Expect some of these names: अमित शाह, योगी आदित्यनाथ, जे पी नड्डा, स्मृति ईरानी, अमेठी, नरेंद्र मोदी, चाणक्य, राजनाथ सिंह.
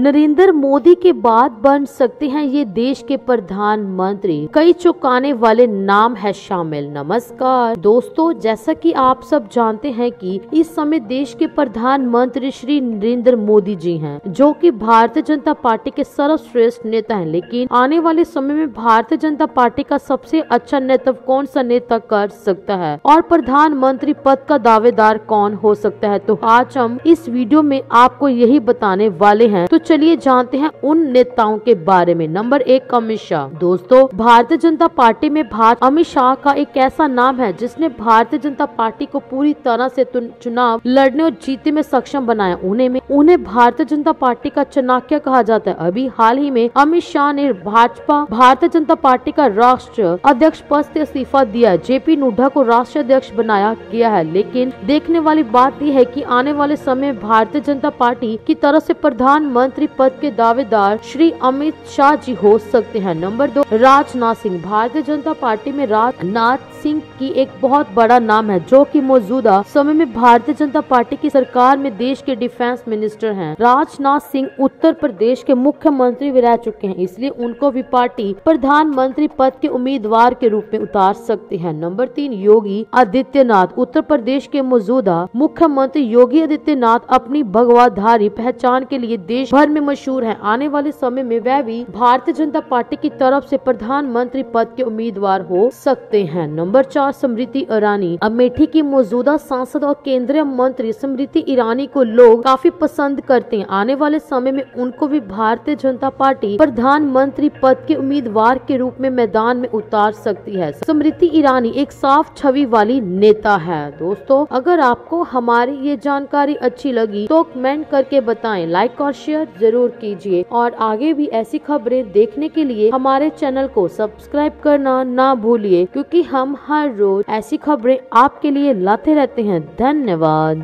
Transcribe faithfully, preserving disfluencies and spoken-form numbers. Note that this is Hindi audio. नरेंद्र मोदी के बाद बन सकते हैं ये देश के प्रधानमंत्री। कई चौंकाने वाले नाम है शामिल। नमस्कार दोस्तों, जैसा कि आप सब जानते हैं कि इस समय देश के प्रधानमंत्री श्री नरेंद्र मोदी जी हैं, जो कि भारतीय जनता पार्टी के सर्वश्रेष्ठ नेता हैं। लेकिन आने वाले समय में भारतीय जनता पार्टी का सबसे अच्छा नेतृत्व कौन सा नेता कर सकता है और प्रधानमंत्री पद का दावेदार कौन हो सकता है, तो आज हम इस वीडियो में आपको यही बताने वाले हैं। तो चलिए जानते हैं उन नेताओं के बारे में। नंबर एक, अमित शाह। दोस्तों, भारतीय जनता पार्टी में भारत अमित शाह का एक ऐसा नाम है जिसने भारतीय जनता पार्टी को पूरी तरह से चुनाव लड़ने और जीतने में सक्षम बनाया। उन्हें में उन्हें भारतीय जनता पार्टी का चाणक्य कहा जाता है। अभी हाल ही में अमित शाह ने भाजपा भारतीय जनता पार्टी का राष्ट्रीय अध्यक्ष पद से इस्तीफा दिया। जे पी नड्डा को राष्ट्रीय अध्यक्ष बनाया गया है। लेकिन देखने वाली बात यह है कि आने वाले समय भारतीय जनता पार्टी की तरफ से प्रधानमंत्री पद के दावेदार श्री अमित शाह जी हो सकते हैं। नंबर दो, राजनाथ सिंह। भारतीय जनता पार्टी में राजनाथ सिंह की एक बहुत बड़ा नाम है, जो कि मौजूदा समय में भारतीय जनता पार्टी की सरकार में देश के डिफेंस मिनिस्टर हैं। राजनाथ सिंह उत्तर प्रदेश के मुख्यमंत्री भी रह चुके हैं, इसलिए उनको भी पार्टी प्रधानमंत्री पद के उम्मीदवार के रूप में उतार सकते हैं। नंबर तीन, योगी आदित्यनाथ। उत्तर प्रदेश के मौजूदा मुख्यमंत्री योगी आदित्यनाथ अपनी भगवाधारी पहचान के लिए देश भर में मशहूर है। आने वाले समय में वह भी भारतीय जनता पार्टी की तरफ से प्रधानमंत्री पद के उम्मीदवार हो सकते हैं। नंबर चार, स्मृति ईरानी। अमेठी की मौजूदा सांसद और केंद्रीय मंत्री स्मृति ईरानी को लोग काफी पसंद करते हैं। आने वाले समय में उनको भी भारतीय जनता पार्टी प्रधानमंत्री पद के उम्मीदवार के रूप में मैदान में उतार सकती है। स्मृति ईरानी एक साफ छवि वाली नेता है। दोस्तों, अगर आपको हमारी ये जानकारी अच्छी लगी तो कमेंट करके बताएं, लाइक और शेयर जरूर कीजिए और आगे भी ऐसी खबरें देखने के लिए हमारे चैनल को सब्सक्राइब करना ना भूलिए, क्योंकि हम हर रोज ऐसी खबरें आपके लिए लाते रहते हैं। धन्यवाद।